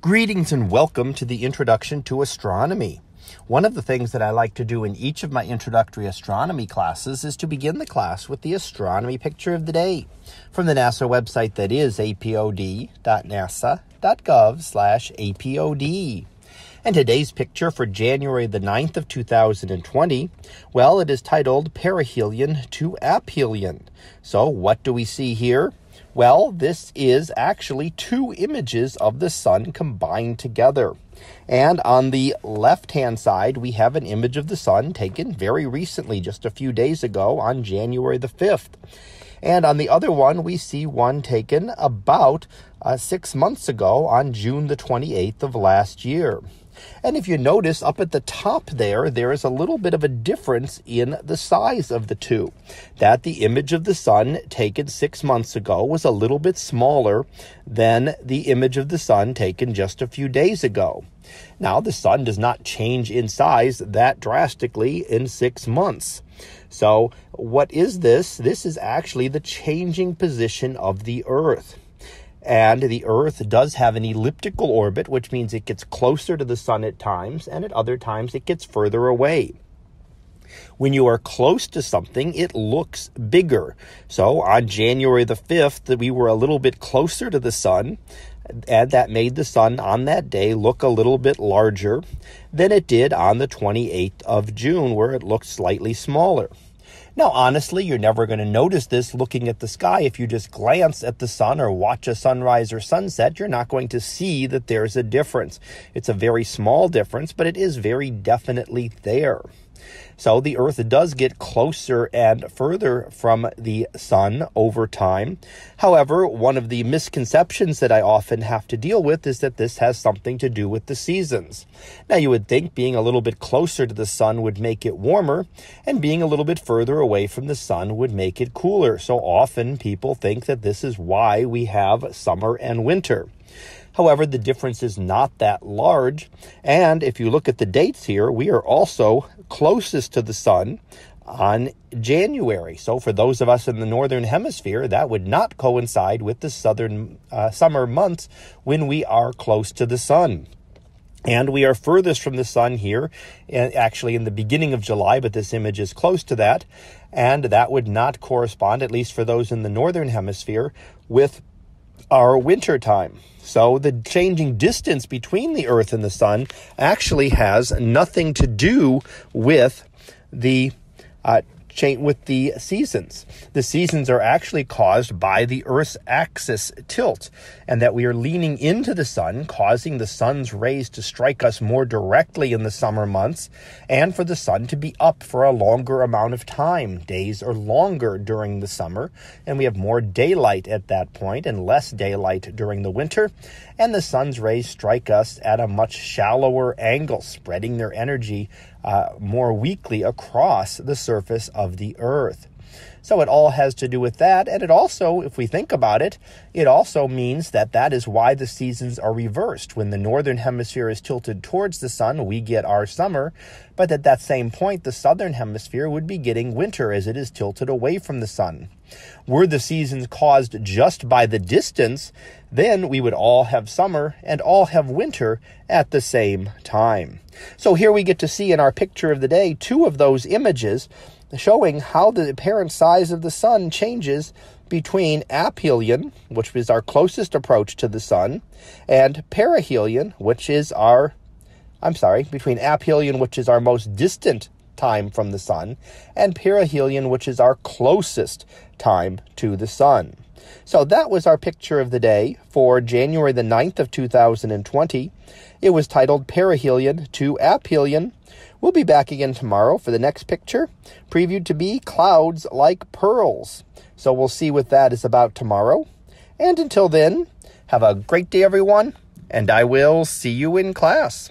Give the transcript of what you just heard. Greetings and welcome to the Introduction to Astronomy. One of the things that I like to do in each of my introductory astronomy classes is to begin the class with the astronomy picture of the day from the NASA website, that is apod.nasa.gov/apod. And today's picture for January the 9th of 2020, well, it is titled Perihelion to Aphelion. So what do we see here? Well, this is actually two images of the sun combined together. And on the left-hand side, we have an image of the sun taken very recently, just a few days ago on January the 5th. And on the other one, we see one taken about 6 months ago on June the 28th of last year. And if you notice up at the top there is a little bit of a difference in the size of the two. That the image of the sun taken 6 months ago was a little bit smaller than the image of the sun taken just a few days ago. Now, the sun does not change in size that drastically in 6 months. So what is this? This is actually the changing position of the Earth. And the Earth does have an elliptical orbit, which means it gets closer to the sun at times, and at other times it gets further away. When you are close to something, it looks bigger. So on January the 5th, we were a little bit closer to the sun, and that made the sun on that day look a little bit larger than it did on the 28th of June, where it looked slightly smaller. Now, honestly, you're never going to notice this looking at the sky. If you just glance at the sun or watch a sunrise or sunset, you're not going to see that there's a difference. It's a very small difference, but it is very definitely there. So the Earth does get closer and further from the sun over time. However, one of the misconceptions that I often have to deal with is that this has something to do with the seasons. Now, you would think being a little bit closer to the sun would make it warmer, and being a little bit further away from the sun would make it cooler. So often people think that this is why we have summer and winter. However, the difference is not that large. And if you look at the dates here, we are also closest to the sun on January. So for those of us in the northern hemisphere, that would not coincide with the southern summer months when we are close to the sun. And we are furthest from the sun here, actually in the beginning of July, but this image is close to that. And that would not correspond, at least for those in the northern hemisphere, with our winter time. So the changing distance between the Earth and the sun actually has nothing to do with the seasons. The seasons are actually caused by the Earth's axis tilt, and that we are leaning into the sun, causing the sun's rays to strike us more directly in the summer months, and for the sun to be up for a longer amount of time. Days are longer during the summer, and we have more daylight at that point and less daylight during the winter, and the sun's rays strike us at a much shallower angle, spreading their energy more weakly across the surface of the Earth. So it all has to do with that. And it also, if we think about it, it also means that that is why the seasons are reversed. When the northern hemisphere is tilted towards the sun, we get our summer. But at that same point, the southern hemisphere would be getting winter as it is tilted away from the sun. Were the seasons caused just by the distance, then we would all have summer and all have winter at the same time. So here we get to see in our picture of the day two of those images showing how the apparent size of the sun changes between aphelion, which is our closest approach to the sun, and perihelion, between aphelion, which is our most distant time from the sun, and perihelion, which is our closest time to the sun. So that was our picture of the day for January the 9th of 2020. It was titled Perihelion to Aphelion. We'll be back again tomorrow for the next picture, previewed to be Clouds Like Pearls. So we'll see what that is about tomorrow. And until then, have a great day, everyone, and I will see you in class.